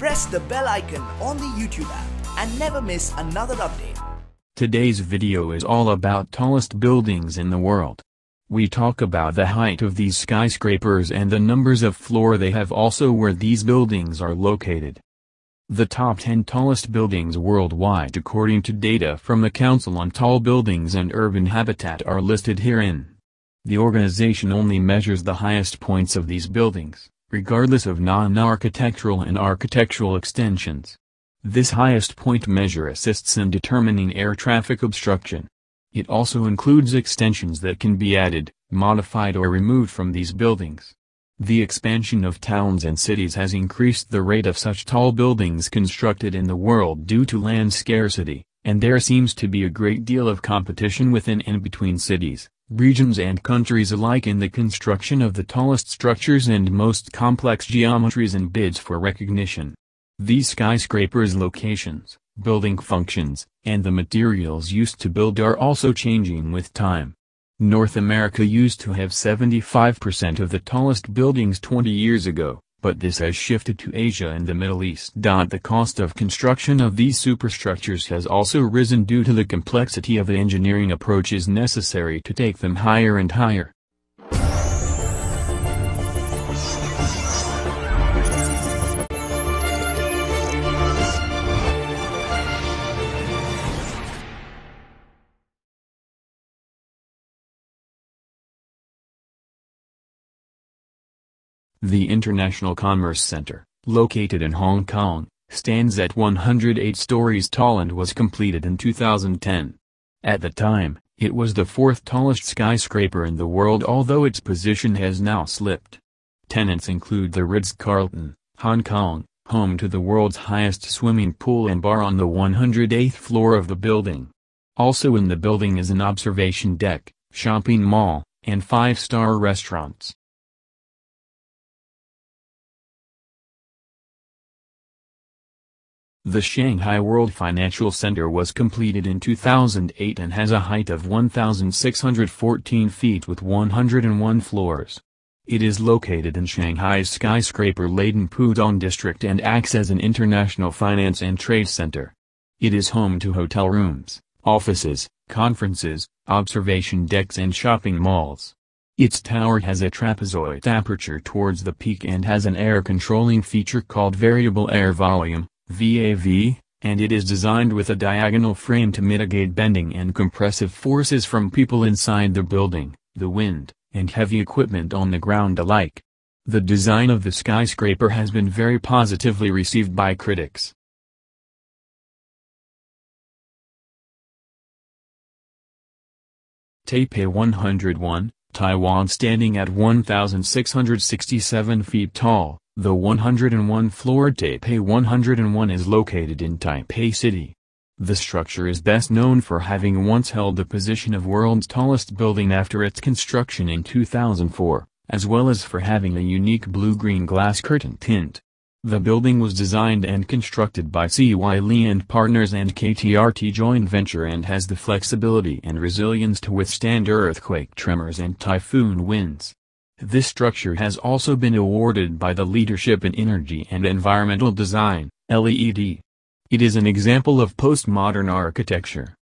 press the bell icon on the YouTube app and never miss another update. Today's video is all about tallest buildings in the world. We talk about the height of these skyscrapers and the numbers of floor they have, also where these buildings are located. The top 10 tallest buildings worldwide according to data from the Council on Tall Buildings and Urban Habitat are listed herein. The organization only measures the highest points of these buildings, regardless of non-architectural and architectural extensions. This highest point measure assists in determining air traffic obstruction. It also includes extensions that can be added, modified or removed from these buildings. The expansion of towns and cities has increased the rate of such tall buildings constructed in the world due to land scarcity, and there seems to be a great deal of competition within and between cities, regions and countries alike in the construction of the tallest structures and most complex geometries and bids for recognition. These skyscrapers' locations, building functions, and the materials used to build are also changing with time. North America used to have 75% of the tallest buildings 20 years ago, but this has shifted to Asia and the Middle East. The cost of construction of these superstructures has also risen due to the complexity of the engineering approaches necessary to take them higher and higher. The International Commerce Center, located in Hong Kong, stands at 108 stories tall and was completed in 2010. At the time, it was the fourth tallest skyscraper in the world, although its position has now slipped. Tenants include the Ritz-Carlton, Hong Kong, home to the world's highest swimming pool and bar on the 108th floor of the building. Also in the building is an observation deck, shopping mall, and five-star restaurants. The Shanghai World Financial Center was completed in 2008 and has a height of 1,614 feet with 101 floors. It is located in Shanghai's skyscraper-laden Pudong district and acts as an international finance and trade center. It is home to hotel rooms, offices, conferences, observation decks and shopping malls. Its tower has a trapezoid aperture towards the peak and has an air-controlling feature called variable air volume, VAV, and it is designed with a diagonal frame to mitigate bending and compressive forces from people inside the building, the wind, and heavy equipment on the ground alike. The design of the skyscraper has been very positively received by critics. Taipei 101, Taiwan, standing at 1,667 feet tall. The 101-floor Taipei 101 is located in Taipei City. The structure is best known for having once held the position of world's tallest building after its construction in 2004, as well as for having a unique blue-green glass curtain tint. The building was designed and constructed by CY Lee & Partners and KTRT joint venture and has the flexibility and resilience to withstand earthquake tremors and typhoon winds. This structure has also been awarded by the Leadership in Energy and Environmental Design, LEED. It is an example of postmodern architecture.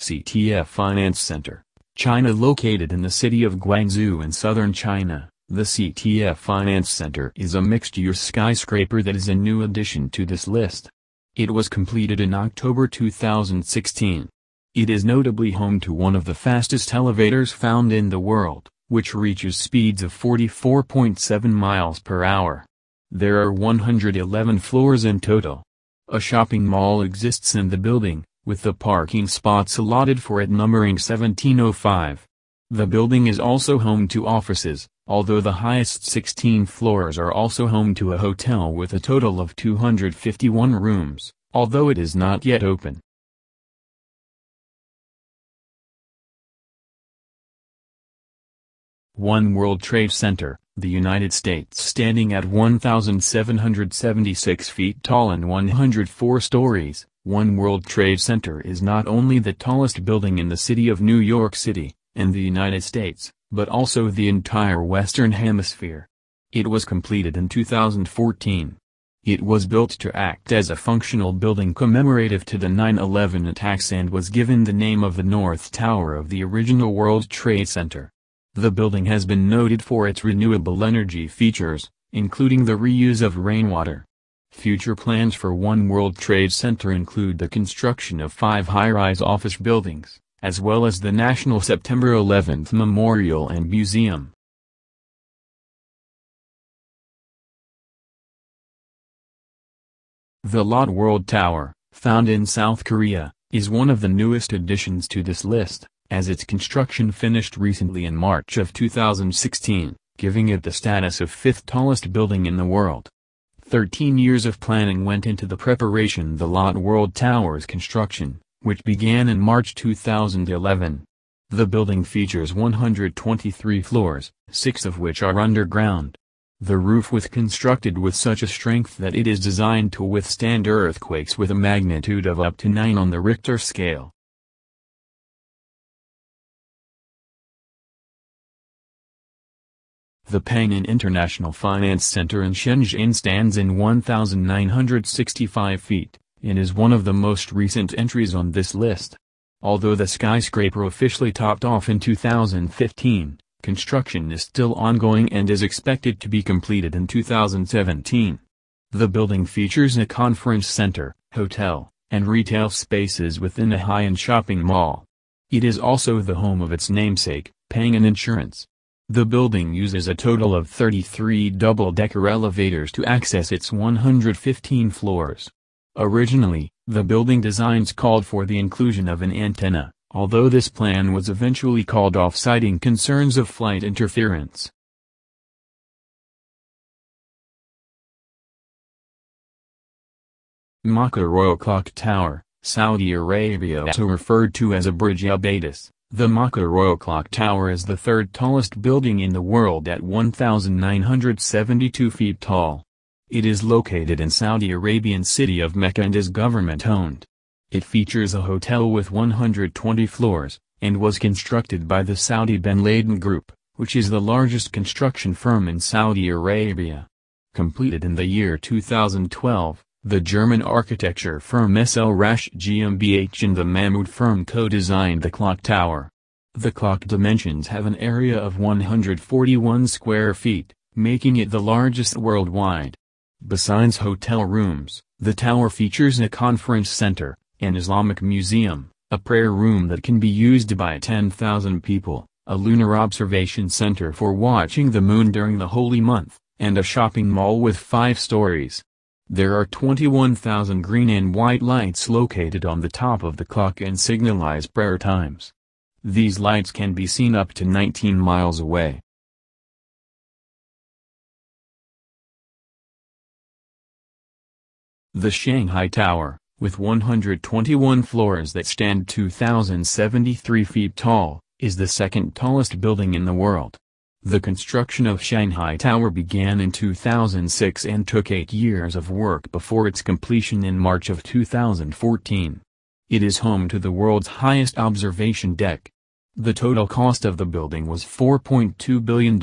CTF Finance Center, China. Located in the city of Guangzhou in southern China, the CTF Finance Center is a mixed-use skyscraper that is a new addition to this list. It was completed in October 2016. It is notably home to one of the fastest elevators found in the world, which reaches speeds of 44.7 miles per hour. There are 111 floors in total. A shopping mall exists in the building, with the parking spots allotted for it numbering 1705. The building is also home to offices, although the highest 16 floors are also home to a hotel with a total of 251 rooms, although it is not yet open. One World Trade Center, the United States, standing at 1,776 feet tall and 104 stories. One World Trade Center is not only the tallest building in the city of New York City, in the United States, but also the entire Western Hemisphere. It was completed in 2014. It was built to act as a functional building commemorative to the 9/11 attacks and was given the name of the North Tower of the original World Trade Center. The building has been noted for its renewable energy features, including the reuse of rainwater. Future plans for One World Trade Center include the construction of 5 high-rise office buildings, as well as the National September 11th Memorial and Museum. The Lotte World Tower, found in South Korea, is one of the newest additions to this list, as its construction finished recently in March of 2016, giving it the status of 5th tallest building in the world. 13 years of planning went into the preparation of the Lotte World Tower's construction, which began in March 2011. The building features 123 floors, 6 of which are underground. The roof was constructed with such a strength that it is designed to withstand earthquakes with a magnitude of up to 9 on the Richter scale. The Ping An International Finance Center in Shenzhen stands in 1,965 feet, and is one of the most recent entries on this list. Although the skyscraper officially topped off in 2015, construction is still ongoing and is expected to be completed in 2017. The building features a conference center, hotel, and retail spaces within a high-end shopping mall. It is also the home of its namesake, Ping An Insurance. The building uses a total of 33 double-decker elevators to access its 115 floors. Originally, the building designs called for the inclusion of an antenna, although this plan was eventually called off citing concerns of flight interference. Makkah Royal Clock Tower, Saudi Arabia, also referred to as a Burj Al-Baitis, the Makkah Royal Clock Tower is the 3rd tallest building in the world at 1,972 feet tall. It is located in Saudi Arabian city of Mecca and is government-owned. It features a hotel with 120 floors, and was constructed by the Saudi Bin Laden Group, which is the largest construction firm in Saudi Arabia. Completed in the year 2012, the German architecture firm SL Rasch GmbH and the Mahmoud firm co-designed the clock tower. The clock dimensions have an area of 141 square feet, making it the largest worldwide. Besides hotel rooms, the tower features a conference center, an Islamic museum, a prayer room that can be used by 10,000 people, a lunar observation center for watching the moon during the holy month, and a shopping mall with 5 stories. There are 21,000 green and white lights located on the top of the clock and signalize prayer times. These lights can be seen up to 19 miles away. The Shanghai Tower, with 121 floors that stand 2,073 feet tall, is the 2nd tallest building in the world. The construction of Shanghai Tower began in 2006 and took 8 years of work before its completion in March of 2014. It is home to the world's highest observation deck. The total cost of the building was $4.2 billion.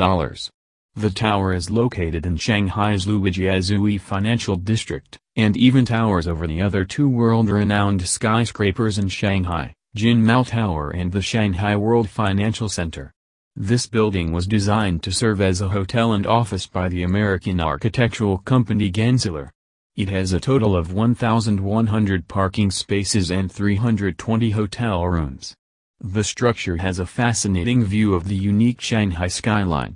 The tower is located in Shanghai's Lujiazui financial district, and even towers over the other 2 world-renowned skyscrapers in Shanghai, Jin Mao Tower and the Shanghai World Financial Center. This building was designed to serve as a hotel and office by the American architectural company Gensler. It has a total of 1,100 parking spaces and 320 hotel rooms. The structure has a fascinating view of the unique Shanghai skyline.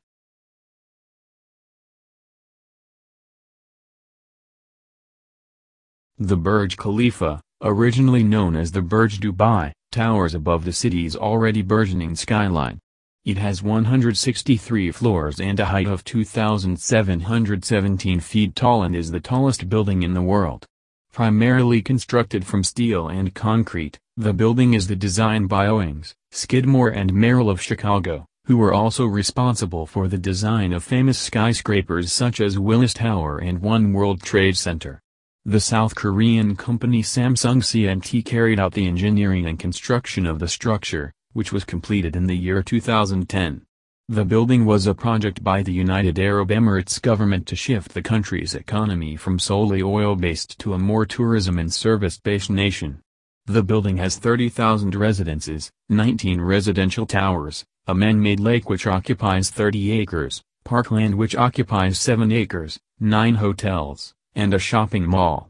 The Burj Khalifa, originally known as the Burj Dubai, towers above the city's already burgeoning skyline. It has 163 floors and a height of 2,717 feet tall and is the tallest building in the world. Primarily constructed from steel and concrete, the building is the design by Owings, Skidmore and Merrill of Chicago, who were also responsible for the design of famous skyscrapers such as Willis Tower and One World Trade Center. The South Korean company Samsung C&T carried out the engineering and construction of the structure, which was completed in the year 2010. The building was a project by the United Arab Emirates government to shift the country's economy from solely oil-based to a more tourism and service-based nation. The building has 30,000 residences, 19 residential towers, a man-made lake which occupies 30 acres, parkland which occupies 7 acres, 9 hotels, and a shopping mall.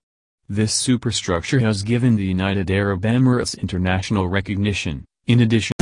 This superstructure has given the United Arab Emirates international recognition, in addition